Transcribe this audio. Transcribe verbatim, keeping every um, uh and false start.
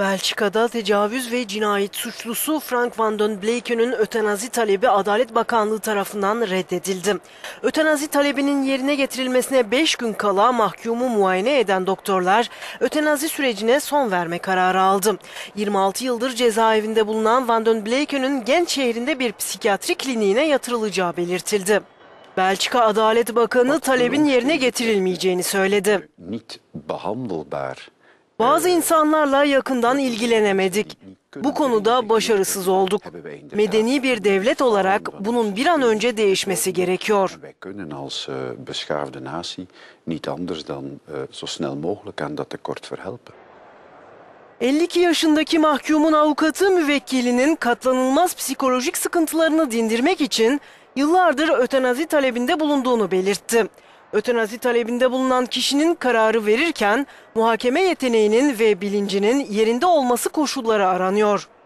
Belçika'da tecavüz ve cinayet suçlusu Frank Van den Bleeken'in ötenazi talebi Adalet Bakanlığı tarafından reddedildi. Ötenazi talebinin yerine getirilmesine beş gün kala mahkumu muayene eden doktorlar ötenazi sürecine son verme kararı aldı. yirmi altı yıldır cezaevinde bulunan Van den Bleeken'in genç şehrinde bir psikiyatri kliniğine yatırılacağı belirtildi. Belçika Adalet Bakanı talebin yerine getirilmeyeceğini söyledi. Bazı insanlarla yakından ilgilenemedik. Bu konuda başarısız olduk. Medeni bir devlet olarak bunun bir an önce değişmesi gerekiyor. elli iki yaşındaki mahkumun avukatı müvekkilinin katlanılmaz psikolojik sıkıntılarını dindirmek için yıllardır ötenazi talebinde bulunduğunu belirtti. Ötenazi talebinde bulunan kişinin kararı verirken muhakeme yeteneğinin ve bilincinin yerinde olması koşulları aranıyor.